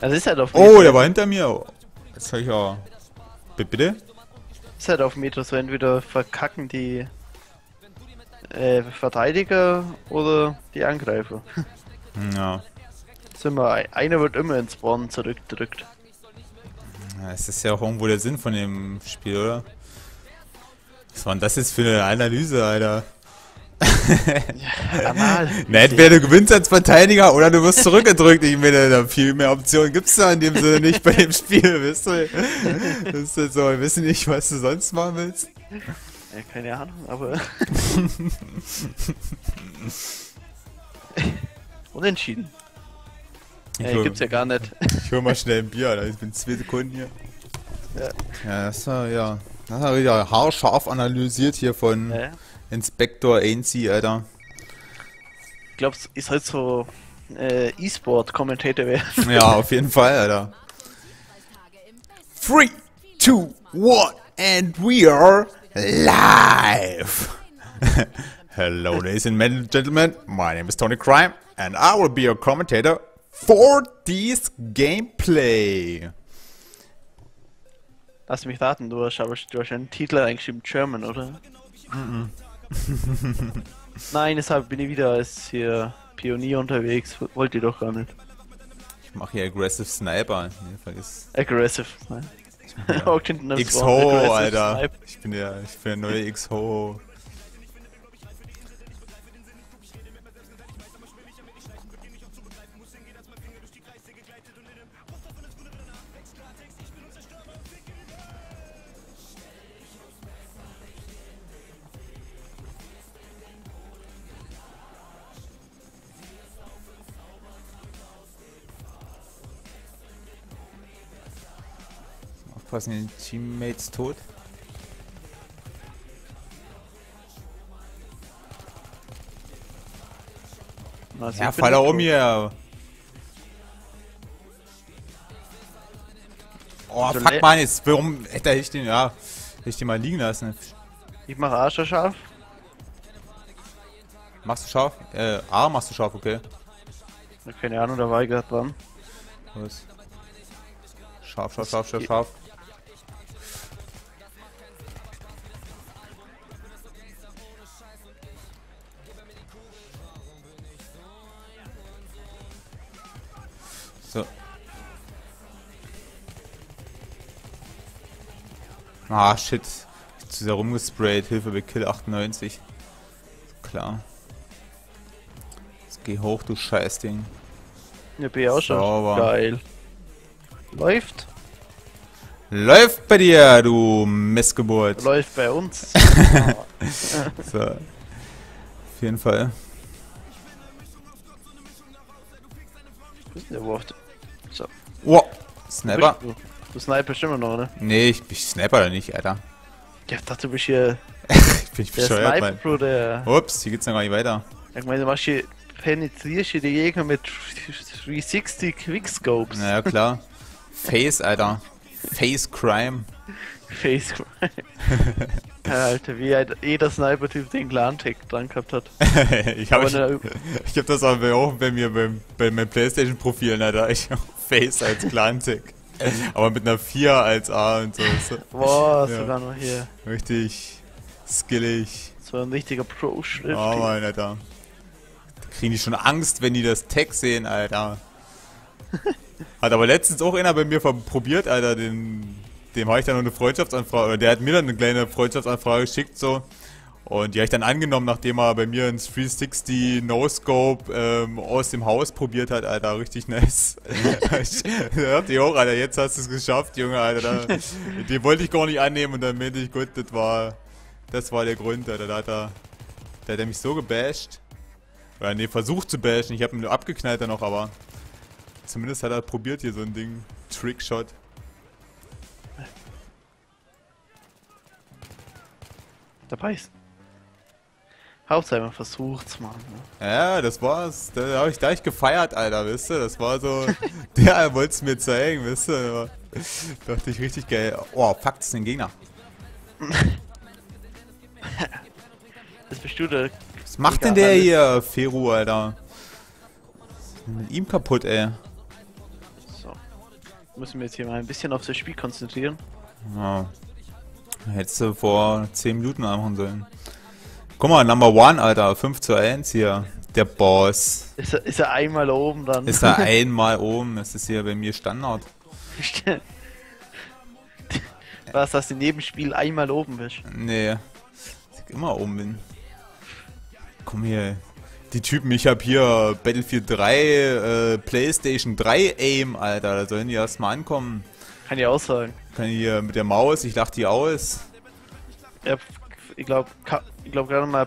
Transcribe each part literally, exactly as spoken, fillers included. Das ist halt auf Metro. Oh, der war hinter mir. Das hab ich ja. Bitte? Das ist halt auf Metro so, entweder verkacken die äh, Verteidiger oder die Angreifer. Ja. Immer, einer wird immer ins Spawn zurückgedrückt. Ja, es ist ja auch irgendwo der Sinn von dem Spiel, oder? Was war denn das jetzt für eine Analyse, Alter? Ja, mal. Na, entweder du gewinnst als Verteidiger oder du wirst zurückgedrückt. Ich meine, da viel mehr Optionen gibt es da in dem Sinne nicht bei dem Spiel, weißt du? Das ist halt so, wir wissen nicht, was du sonst machen willst. Ja, keine Ahnung, aber. Unentschieden. Ey, hol, gibt's ja gar nicht. Ich hol mal schnell ein Bier, Alter. Ich bin zwei Sekunden hier. Ja, ja das war ja. Das war wieder haarscharf analysiert hier von ja. Inspektor Ainsi, Alter. Ich glaub, ich soll so äh, E-Sport-Kommentator werden. Ja, auf jeden Fall, Alter. three, two, one, and we are live! Hello, ladies and gentlemen. My name is Tony Crime, and I will be your commentator for this gameplay. Lass mich raten, du hast aber du hast einen Titel eingeschrieben, German, oder? Mm -mm. Nein, deshalb bin ich wieder als hier Pionier unterwegs. Wollt ihr doch gar nicht. Ich mache hier Aggressive Sniper. Nee, vergiss. Aggressive, nein. X-Ho, Alter. Sniper. Ich bin der, ich bin der neue X-Ho. Passen die Teammates tot? Na, ja, fall da um hier! Oh, also fuck man, jetzt warum hätte ich den, ja, hätte ich den mal liegen lassen. Ich mache A schon scharf. Machst du scharf? Äh, A machst du scharf, okay. Keine Ahnung, da war ich gerade dran. Was? Scharf, scharf, scharf, scharf, scharf. So. Ah, shit. Zu sehr rumgesprayt. Hilfe bei Kill achtundneunzig. Klar. Jetzt geh hoch, du Scheißding. Ja, bin ich auch schon. Geil. Läuft. Läuft bei dir, du Missgeburt. Läuft bei uns. So. Auf jeden Fall. Der Wurft. So. Wow. Sniper. Du, du sniperst immer noch, oder? Nee, ich, ich sniper nicht, Alter. Ja, ich dachte, du bist hier. Ich bin bescheuert, Mann. Bruder. Ups, hier geht's noch gar nicht weiter. Ich meine, du machst hier, penetrierst hier die Gegner mit dreihundertsechzig Quickscopes. Naja, klar. Face, Alter. Face Crime. Face Crime. Alter, wie jeder Sniper-Typ den Clan-Tag dran gehabt hat. ich hab, ich, ich hab das aber auch bei mir, bei, bei meinem Playstation-Profilen, Alter. Ich hab Face als Clan-Tag. Aber mit einer vier als A und so. Boah, ja. Sogar noch hier. Richtig skillig. So ein richtiger Pro-Schrift. Oh mein, Alter. Da kriegen die schon Angst, wenn die das Tag sehen, Alter. Hat aber letztens auch einer bei mir probiert, Alter, den... Dem habe ich dann noch eine Freundschaftsanfrage, oder der hat mir dann eine kleine Freundschaftsanfrage geschickt, so. Und die habe ich dann angenommen, nachdem er bei mir ins dreihundertsechzig No-Scope ähm, aus dem Haus probiert hat, Alter, richtig nice. Hört ihr auch, Alter, jetzt hast du es geschafft, Junge, Alter. Da, die wollte ich gar nicht annehmen und dann meinte ich, gut, das war, das war der Grund, Alter. Da hat er, da hat er mich so gebasht. Oder ne, versucht zu bashen, ich habe ihn nur abgeknallt dann noch, aber zumindest hat er probiert hier so ein Ding, Trickshot. Dabei ist. Hauptsache man versucht's, Mann. Ja, das war's. Da habe ich gleich gefeiert, Alter, wisst ihr? Das war so. Der wollte es mir zeigen, wisst ihr? Da dachte ich richtig geil. Oh, fuck, das ist ein Gegner. Das bist du der. Was macht denn der hier, Feru, Alter? Was ist denn mit ihm kaputt, ey? So. müssen wir jetzt hier mal ein bisschen auf das Spiel konzentrieren. Ja. Hättest du vor zehn Minuten anmachen sollen. Guck mal, Number One, Alter, fünf zu eins hier. Der Boss. Ist er, ist er einmal oben dann? Ist er einmal oben, das ist hier bei mir Standard. Was, dass du in jedem Spiel einmal oben bist? Nee, dass ich immer oben bin. Komm hier, die Typen, ich hab hier Battlefield drei, äh, Playstation drei Aim, Alter, da sollen die erstmal ankommen. Kann ich aussagen. Kann ich hier mit der Maus, ich lach die aus. Ja, ich glaube, ich glaube gerade mal,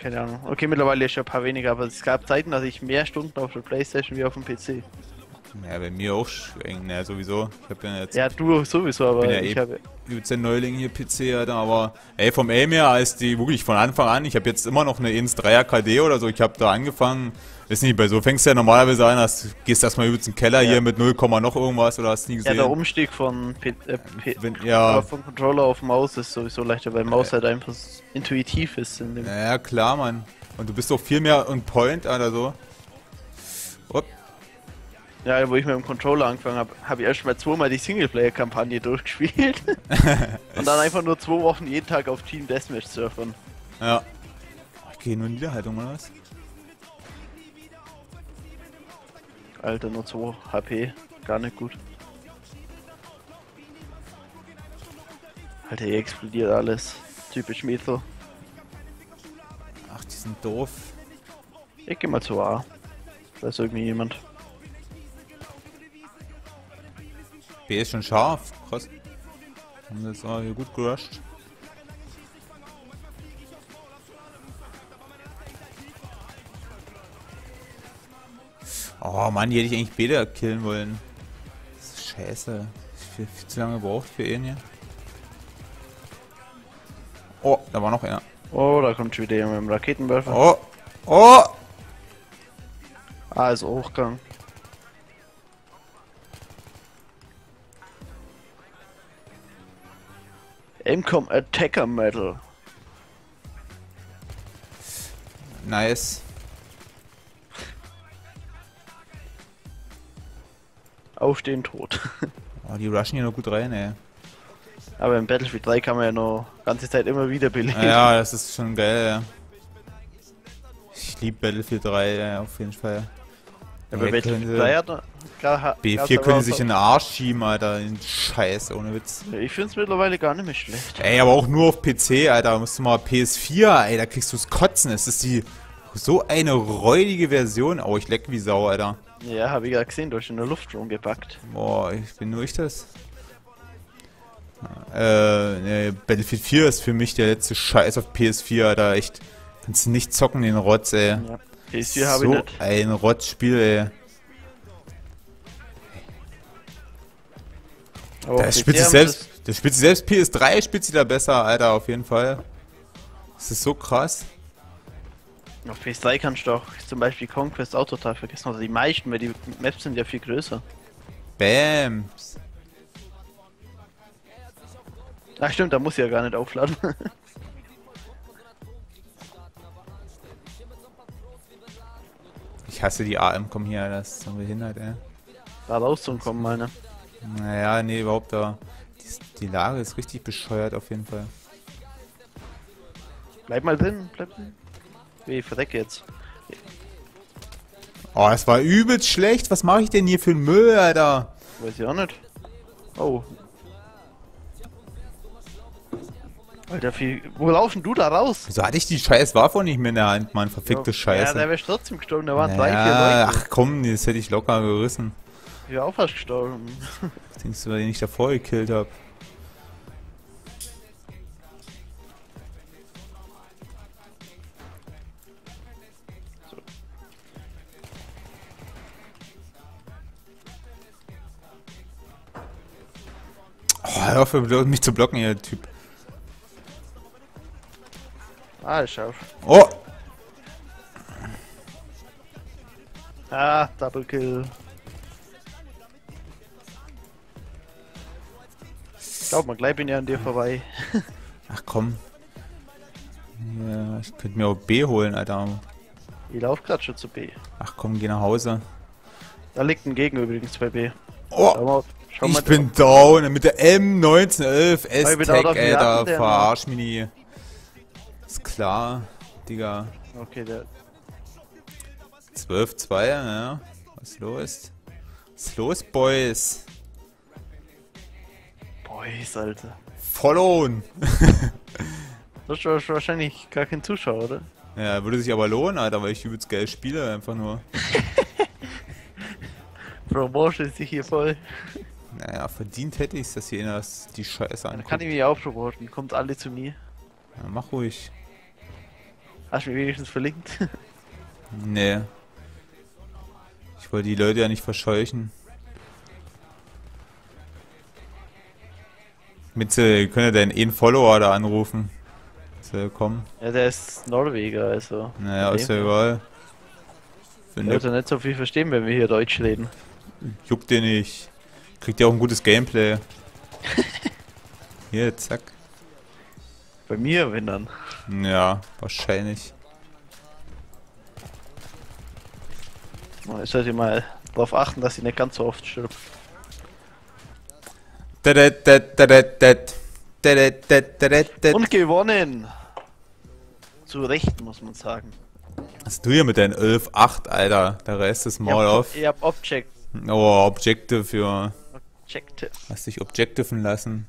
keine Ahnung, okay, mittlerweile ist ja ein paar weniger, aber es gab Zeiten, dass ich mehr Stunden auf der Playstation wie auf dem P C. Ja, bei mir auch, naja, sowieso. Ich hab ja, jetzt, ja, du sowieso, aber ja ich eh, habe... Du bist ja Neuling hier P C, Alter, aber... Ey, vom Aim her als die wirklich von Anfang an, ich habe jetzt immer noch eine eins Komma dreier K D oder so, ich habe da angefangen... Ist nicht, bei so fängst du ja normalerweise an, dass, gehst erstmal übelst in den Keller ja. Hier mit null, noch irgendwas oder hast du nie gesehen. Ja, der Umstieg von, P äh, P Wenn, ja. von Controller auf Maus ist sowieso leichter, weil Maus ja. Halt einfach intuitiv ist. In dem ja, klar, Mann. Und du bist doch viel mehr on Point, Alter, so. Upp. Ja, wo ich mit dem Controller angefangen habe, habe ich erstmal zweimal die Singleplayer-Kampagne durchgespielt. Und dann einfach nur zwei Wochen jeden Tag auf Team Deathmatch surfen. Ja. Okay, nur Niederhaltung oder was? Alter, nur zwei H P. Gar nicht gut. Alter, hier explodiert alles. Typisch Metro. Ach, die sind doof. Ich geh mal zu A. Da ist irgendwie jemand. B ist schon scharf, krass. Haben jetzt auch hier gut gerusht. Oh Mann, hier hätte ich eigentlich B da killen wollen. Das ist scheiße. Ich viel, viel zu lange gebraucht für ihn hier. Oh, da war noch einer. Oh, da kommt schon wieder jemand mit dem Raketenwerfer. Oh! Oh! Ah, ist hochgegangen. M-Com Attacker Metal. Nice. Aufstehen, tot. Oh, die rushen hier noch gut rein, ey. Aber im Battlefield drei kann man ja noch ganze Zeit immer wieder belegen. Ja, das ist schon geil, ja. Ich liebe Battlefield drei, ja, auf jeden Fall. Aber ja, Battlefield drei hat noch, klar, B vier können sich in den Arsch schieben, Alter. Den Scheiß, ohne Witz. Ich find's mittlerweile gar nicht mehr schlecht. Ey, aber auch nur auf P C, Alter. Da musst du mal P S vier, ey, da kriegst du's kotzen. Es ist die so eine räudige Version. Oh, ich leck wie Sau, Alter. Ja, habe ich gerade gesehen, durch in der Luft rumgepackt. Boah, ich bin durch das. Äh, ne, Battlefield vier ist für mich der letzte Scheiß auf P S vier, Alter. Echt, kannst du nicht zocken, den Rotz, ey. Ja, P S vier habe ich nicht. So ein Rotzspiel, ey. Oh, da spielt sich selbst, das spielt sich selbst P S drei, spielt sich da besser, Alter, auf jeden Fall. Das ist so krass. Auf P S drei kannst du auch zum Beispiel Conquest auch total vergessen, also die meisten, weil die Maps sind ja viel größer. Bams! Ach stimmt, da muss ich ja gar nicht aufladen. Ich hasse die A M, komm hier, das ist so behindert, ey. Da rauszukommen, meine. Naja, nee, überhaupt da. Die, die Lage ist richtig bescheuert auf jeden Fall. Bleib mal drin, bleib drin. Wie, verreck jetzt. Oh, es war übelst schlecht. Was mache ich denn hier für einen Müll, Alter? Weiß ich auch nicht. Oh. Alter, viel... Wo laufen du da raus? Wieso hatte ich die scheiß Waffe nicht mehr in der Hand, Mann? Verfickte ja, Scheiße. Ja, der wäre trotzdem gestorben. Da waren ja, drei, vier Leute. Ach komm, das hätte ich locker gerissen. Ich wäre auch fast gestorben. Was denkst du, weil ich davor gekillt habe? Hör auf, mich zu blocken, ihr Typ. Ah, ich schaff. Oh! Ah, Double Kill. Ich glaub, man gleich bin ja an dir vorbei. Ach komm. Ja, ich könnte mir auch B holen, Alter. Ich lauf grad schon zu B. Ach komm, geh nach Hause. Da liegt ein Gegner übrigens bei B. Oh, ich bin down mit der M neunzehn elf S-Tech, Alter. Verarsch mich nie. Ist klar, Digga. Okay, der. zwölf zwei, ja. Was ist los? Was ist los, Boys? Boys, Alter. Followen! Das ist wahrscheinlich gar kein Zuschauer, oder? Ja, würde sich aber lohnen, Alter, weil ich übelst geil spiele, einfach nur. Promotion ist sich hier voll. Naja, verdient hätte ich es, dass hier das die Scheiße anguckt. Dann kann ich mich auch promoten, kommt alle zu mir. Ja, mach ruhig. Hast du mich wenigstens verlinkt? Nee. Ich wollte die Leute ja nicht verscheuchen. Mitzel, könnt ihr deinen einen Follower da anrufen? Mitzel, komm. Ja, der ist Norweger, also. Naja, ist ja egal. Ich würde nicht so viel verstehen, wenn wir hier Deutsch reden. Juckt dir nicht. Kriegt ihr auch ein gutes Gameplay. Hier, zack. Bei mir, wenn dann. Ja, wahrscheinlich. Ich sollte mal darauf achten, dass ich nicht ganz so oft stirb. Und gewonnen! Zu Recht, muss man sagen. Was du hier mit deinen elf acht, Alter? Der Rest ist mal auf. Ich hab Object. Oh, Objective, ja. Objective. Hast dich objectiven lassen.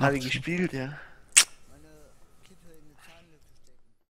Habe ich gespielt, ja.